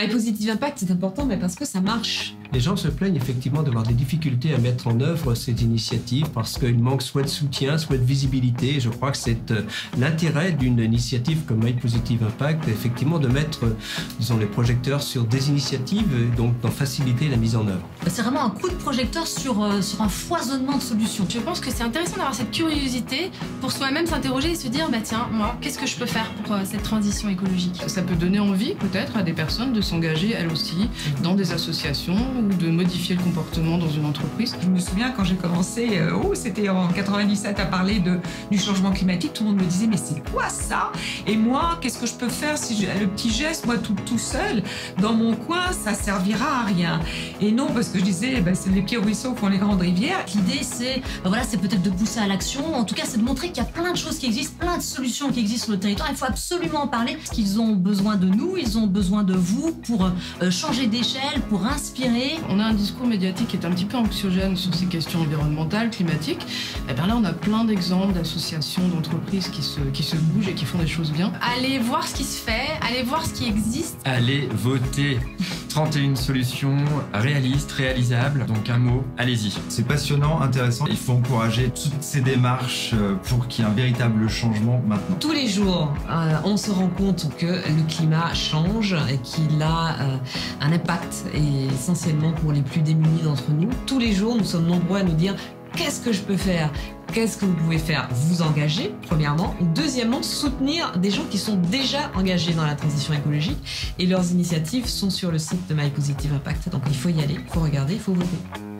My Positive Impact, c'est important mais parce que ça marche. Les gens se plaignent effectivement d'avoir des difficultés à mettre en œuvre ces initiatives parce qu'il manque soit de soutien, soit de visibilité. Et je crois que c'est l'intérêt d'une initiative comme My Positive Impact, effectivement de mettre, disons, les projecteurs sur des initiatives et donc d'en faciliter la mise en œuvre. C'est vraiment un coup de projecteur sur un foisonnement de solutions. Je pense que c'est intéressant d'avoir cette curiosité pour soi-même s'interroger et se dire bah tiens, moi, qu'est-ce que je peux faire pour cette transition écologique? Ça peut donner envie peut-être à des personnes de s'engager elles aussi dans des associations ou de modifier le comportement dans une entreprise. Je me souviens quand j'ai commencé, c'était en 97 à parler du changement climatique, tout le monde me disait mais c'est quoi ça? Et moi, qu'est-ce que je peux faire si j'ai le petit geste, moi tout seul, dans mon coin, ça servira à rien. Et non, parce que je disais, bah, c'est les petits ruisseaux font les grandes rivières. L'idée c'est, voilà, c'est peut-être de pousser à l'action, en tout cas c'est de montrer qu'il y a plein de choses qui existent, plein de solutions qui existent sur le territoire, il faut absolument en parler, parce qu'ils ont besoin de nous, ils ont besoin de vous pour changer d'échelle, pour inspirer. On a un discours médiatique qui est un petit peu anxiogène sur ces questions environnementales, climatiques. Et bien là, on a plein d'exemples d'associations, d'entreprises qui se bougent et qui font des choses bien. Allez voir ce qui se fait, allez voir ce qui existe. Allez voter. 31 solutions réalistes, réalisables, donc un mot, allez-y. C'est passionnant, intéressant, il faut encourager toutes ces démarches pour qu'il y ait un véritable changement maintenant. Tous les jours, on se rend compte que le climat change et qu'il a un impact et essentiellement pour les plus démunis d'entre nous. Tous les jours, nous sommes nombreux à nous dire « qu'est-ce que je peux faire ?» Qu'est-ce que vous pouvez faire? Vous engager, premièrement. Deuxièmement, soutenir des gens qui sont déjà engagés dans la transition écologique et leurs initiatives sont sur le site de My Positive Impact. Donc il faut y aller, il faut regarder, il faut voter.